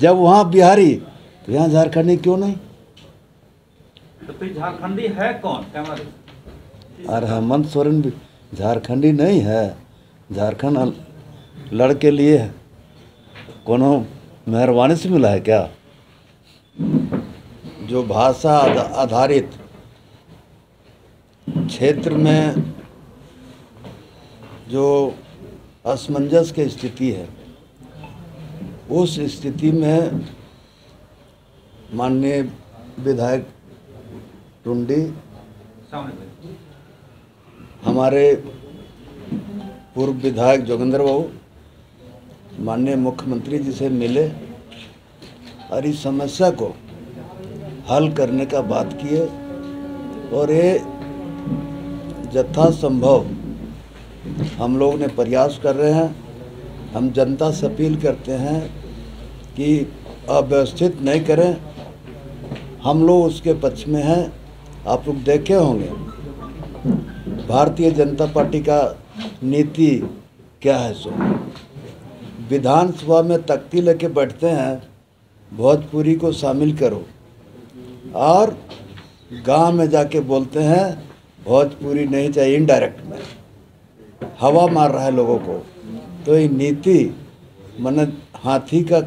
जब वहाँ बिहारी तो यहाँ झारखंडी क्यों नहीं? तो झारखंडी है कौन? अरे हेमंत सोरेन भी झारखंडी नहीं है। झारखंड लड़के लिए कोनो मेहरबानी से मिला है क्या? जो भाषा आधारित क्षेत्र में जो असमंजस की स्थिति है, उस स्थिति में माननीय विधायक टुंडी हमारे पूर्व विधायक जोगेंद्र बाबू माननीय मुख्यमंत्री जी से मिले और इस समस्या को हल करने का बात किए और ये यथासंभव हम लोग ने प्रयास कर रहे हैं। हम जनता से अपील करते हैं कि अव्यवस्थित नहीं करें। हम लोग उसके पक्ष में हैं। आप लोग देखे होंगे भारतीय जनता पार्टी का नीति क्या है। सो विधानसभा में तख्ती लेके बैठते हैं, भोजपुरी को शामिल करो, और गांव में जाके बोलते हैं भोजपुरी नहीं चाहिए। इनडायरेक्ट में हवा मार रहा है लोगों को। तो ये नीति मन हाथी का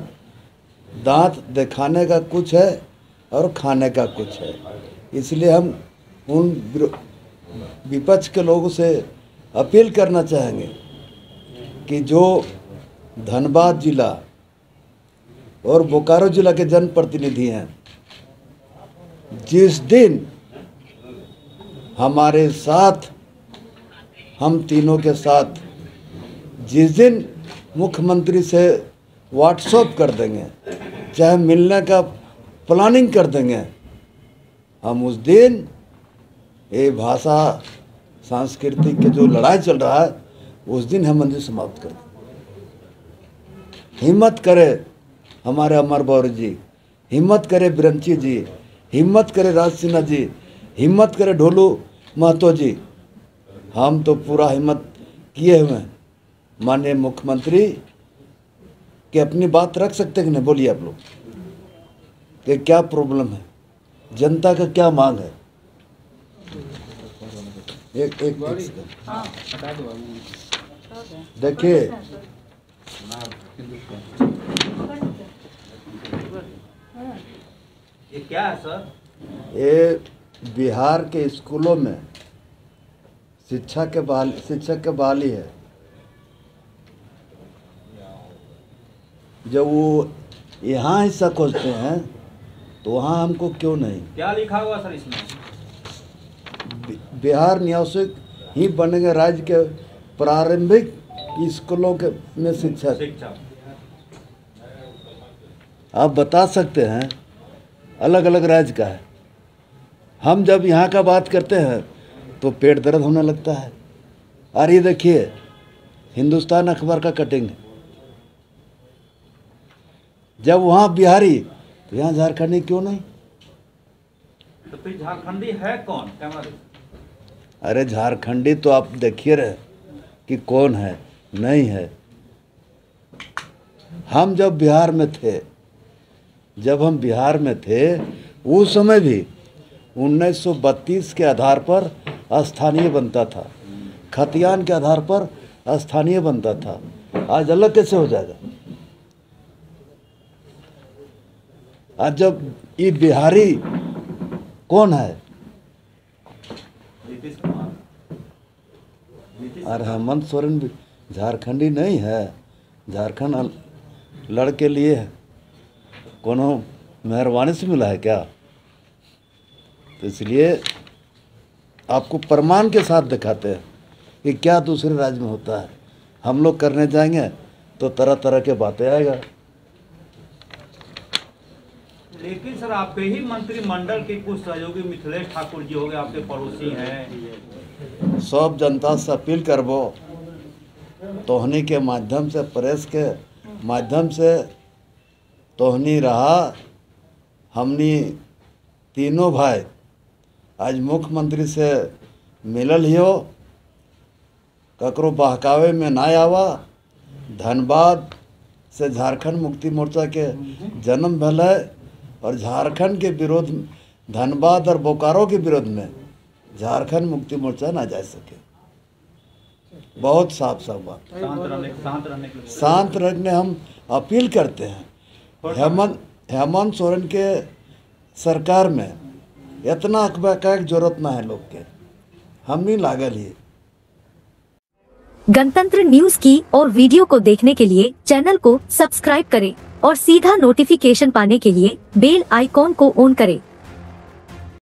दांत दिखाने का कुछ है और खाने का कुछ है। इसलिए हम उन विपक्ष के लोगों से अपील करना चाहेंगे कि जो धनबाद जिला और बोकारो जिला के जनप्रतिनिधि हैं, जिस दिन हमारे साथ, हम तीनों के साथ, जिस दिन मुख्यमंत्री से व्हाट्सएप कर देंगे, चाहे मिलने का प्लानिंग कर देंगे, हम उस दिन ये भाषा सांस्कृतिक के जो लड़ाई चल रहा है उस दिन हम मंदिर समाप्त कर दें। हिम्मत करे हमारे अमर बौर जी, हिम्मत करे बिरंची जी, हिम्मत करे राज सिन्हा जी, हिम्मत करे ढोलू महतो जी। हम तो पूरा हिम्मत किए हुए हैं। माननीय मुख्यमंत्री कि अपनी बात रख सकते कि नहीं? बोलिए आप लोग कि क्या प्रॉब्लम है, जनता का क्या मांग है। एक देखिए, ये क्या है सर? ये बिहार के स्कूलों में शिक्षक के बहाली है। जब वो यहाँ हिस्सा खोजते हैं तो वहाँ हमको क्यों नहीं? क्या लिखा हुआ सर इसमें? बिहार न्यासिक ही बनेंगे राज्य के प्रारंभिक स्कूलों के में शिक्षक। आप बता सकते हैं अलग अलग राज्य का है। हम जब यहाँ का बात करते हैं तो पेट दर्द होने लगता है। और ये देखिए हिंदुस्तान अखबार का कटिंग, जब वहाँ बिहारी तो यहाँ झारखंडी क्यों नहीं? तो झारखंडी है कौन? अरे झारखंडी तो आप देखिए रहे कि कौन है, नहीं है। हम जब बिहार में थे, उस समय भी 1932 के आधार पर स्थानीय बनता था, खतियान के आधार पर स्थानीय बनता था। आज अलग कैसे हो जाएगा? आज जब ये बिहारी कौन है? अरे हेमंत सोरेन भी झारखंडी नहीं है। झारखंड लड़के लिए है, कोनो मेहरबानी से मिला है क्या? तो इसलिए आपको प्रमाण के साथ दिखाते हैं कि क्या दूसरे राज्य में होता है। हम लोग करने जाएंगे तो तरह तरह के बातें आएगा। लेकिन सर आपके ही मंत्रिमंडल के कुछ सहयोगी मिथिलेश ठाकुर जी हो गए, आपके पड़ोसी हैं। सब जनता से अपील करबो तोहनी के माध्यम से, प्रेस के माध्यम से तोहनी रहा। हमनी तीनों भाई आज मुख्यमंत्री से मिलल ही हो, ककरो बहकावे में ना आवा। धनबाद से झारखंड मुक्ति मोर्चा के जन्म भले और झारखंड के विरोध धनबाद और बोकारो के विरोध में झारखंड मुक्ति मोर्चा ना जा सके। बहुत साफ साफ बात, शांत रहने हम अपील करते हैं। हेमंत सोरेन के सरकार में इतना अकबैक जरूरत ना है लोग के, हम नहीं लागल ही। गणतंत्र न्यूज की और वीडियो को देखने के लिए चैनल को सब्सक्राइब करें और सीधा नोटिफिकेशन पाने के लिए बेल आइकॉन को ऑन करें।